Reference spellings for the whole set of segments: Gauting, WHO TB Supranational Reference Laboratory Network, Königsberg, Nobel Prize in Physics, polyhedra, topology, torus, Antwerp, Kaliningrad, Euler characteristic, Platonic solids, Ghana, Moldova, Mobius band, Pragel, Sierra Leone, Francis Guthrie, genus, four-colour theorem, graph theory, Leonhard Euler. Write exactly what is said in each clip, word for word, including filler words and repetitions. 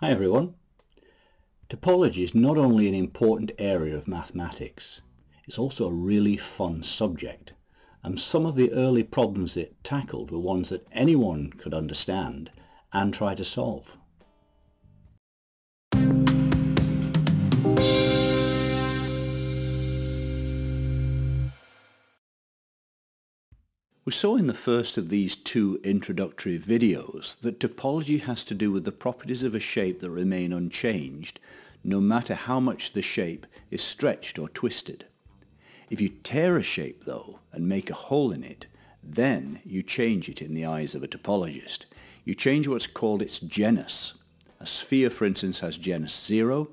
Hi everyone. Topology is not only an important area of mathematics, it's also a really fun subject, and some of the early problems it tackled were ones that anyone could understand and try to solve. We saw in the first of these two introductory videos that topology has to do with the properties of a shape that remain unchanged, no matter how much the shape is stretched or twisted. If you tear a shape, though, and make a hole in it, then you change it in the eyes of a topologist. You change what's called its genus. A sphere, for instance, has genus zero,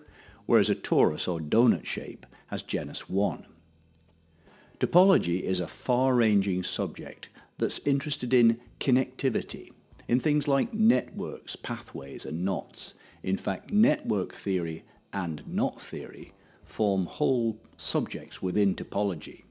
whereas a torus or donut shape has genus one. Topology is a far-ranging subject that's interested in connectivity, in things like networks, pathways and knots. In fact, network theory and knot theory form whole subjects within topology.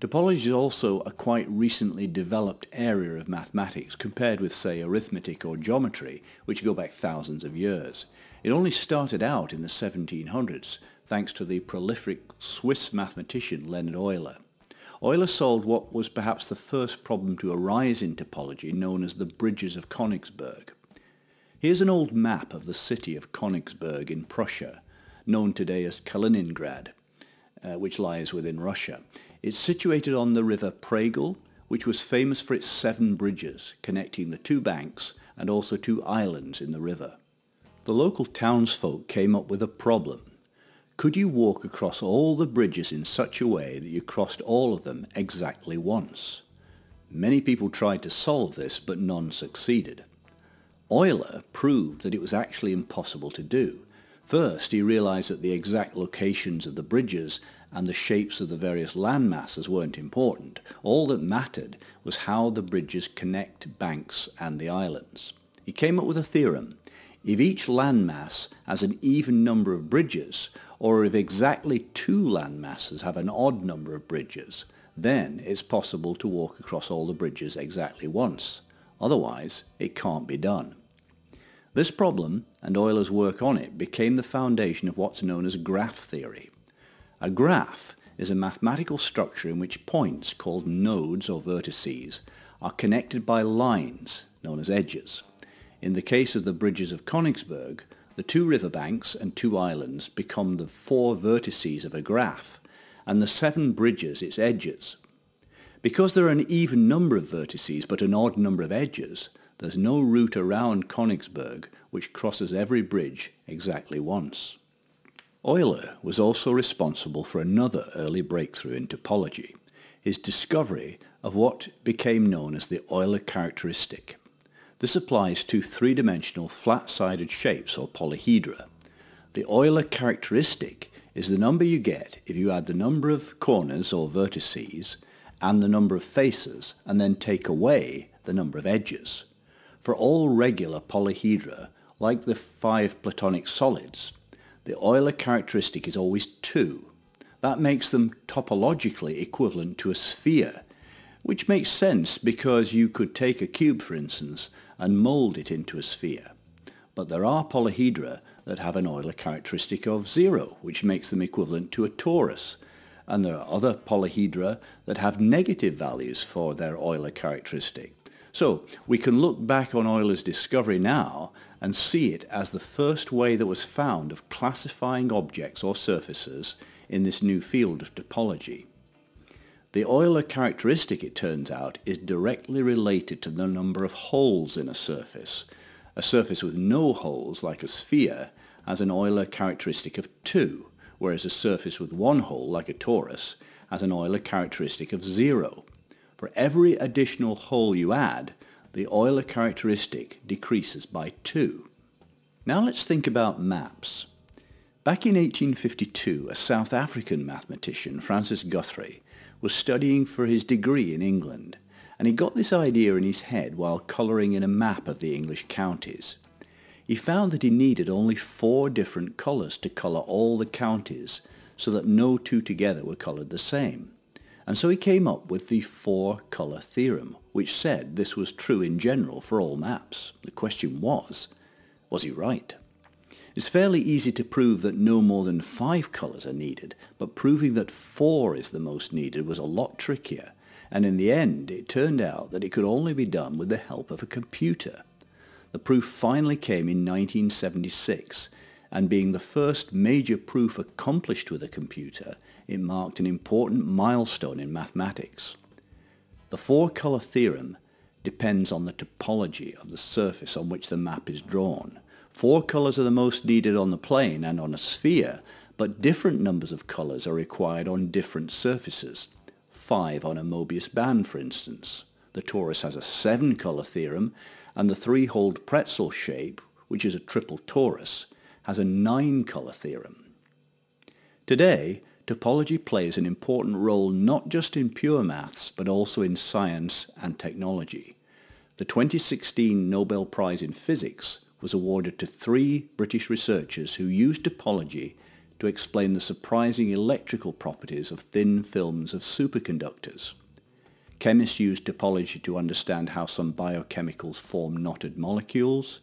Topology is also a quite recently developed area of mathematics compared with, say, arithmetic or geometry, which go back thousands of years. It only started out in the seventeen hundreds, thanks to the prolific Swiss mathematician Leonhard Euler. Euler solved what was perhaps the first problem to arise in topology, known as the bridges of Königsberg. Here's an old map of the city of Königsberg in Prussia, known today as Kaliningrad, uh, which lies within Russia. It's situated on the river Pragel, which was famous for its seven bridges, connecting the two banks and also two islands in the river. The local townsfolk came up with a problem. Could you walk across all the bridges in such a way that you crossed all of them exactly once? Many people tried to solve this, but none succeeded. Euler proved that it was actually impossible to do. First, he realized that the exact locations of the bridges and the shapes of the various land masses weren't important. All that mattered was how the bridges connect banks and the islands. He came up with a theorem. If each landmass has an even number of bridges, or if exactly two landmasses have an odd number of bridges, then it's possible to walk across all the bridges exactly once. Otherwise, it can't be done. This problem, and Euler's work on it, became the foundation of what's known as graph theory. A graph is a mathematical structure in which points, called nodes or vertices, are connected by lines, known as edges. In the case of the bridges of Königsberg, the two riverbanks and two islands become the four vertices of a graph, and the seven bridges its edges. Because there are an even number of vertices but an odd number of edges, there's no route around Königsberg which crosses every bridge exactly once. Euler was also responsible for another early breakthrough in topology, his discovery of what became known as the Euler characteristic. This applies to three-dimensional flat-sided shapes or polyhedra. The Euler characteristic is the number you get if you add the number of corners or vertices and the number of faces and then take away the number of edges. For all regular polyhedra, like the five Platonic solids, the Euler characteristic is always two. That makes them topologically equivalent to a sphere, which makes sense because you could take a cube, for instance, and mould it into a sphere. But there are polyhedra that have an Euler characteristic of zero, which makes them equivalent to a torus. And there are other polyhedra that have negative values for their Euler characteristic. So we can look back on Euler's discovery now and see it as the first way that was found of classifying objects or surfaces in this new field of topology. The Euler characteristic, it turns out, is directly related to the number of holes in a surface. A surface with no holes, like a sphere, has an Euler characteristic of two, whereas a surface with one hole, like a torus, has an Euler characteristic of zero. For every additional hole you add, the Euler characteristic decreases by two. Now let's think about maps. Back in eighteen fifty-two, a South African mathematician, Francis Guthrie, was studying for his degree in England, and he got this idea in his head while colouring in a map of the English counties. He found that he needed only four different colours to colour all the counties, so that no two together were coloured the same. And so he came up with the four-colour theorem, which said this was true in general for all maps. The question was, was he right? It's fairly easy to prove that no more than five colours are needed, but proving that four is the most needed was a lot trickier, and in the end it turned out that it could only be done with the help of a computer. The proof finally came in nineteen seventy-six, and being the first major proof accomplished with a computer, it marked an important milestone in mathematics. The four-colour theorem depends on the topology of the surface on which the map is drawn. Four colours are the most needed on the plane and on a sphere, but different numbers of colours are required on different surfaces. Five on a Mobius band, for instance. The torus has a seven-colour theorem, and the three-holed pretzel shape, which is a triple torus, has a nine-colour theorem. Today, topology plays an important role not just in pure maths, but also in science and technology. The twenty sixteen Nobel Prize in Physics was awarded to three British researchers who used topology to explain the surprising electrical properties of thin films of superconductors. Chemists used topology to understand how some biochemicals form knotted molecules,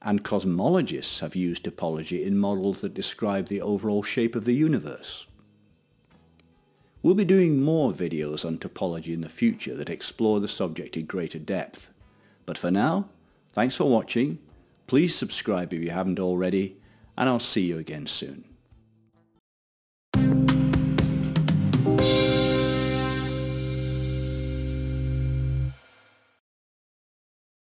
and cosmologists have used topology in models that describe the overall shape of the universe. We'll be doing more videos on topology in the future that explore the subject in greater depth. But for now, thanks for watching, please subscribe if you haven't already, and I'll see you again soon.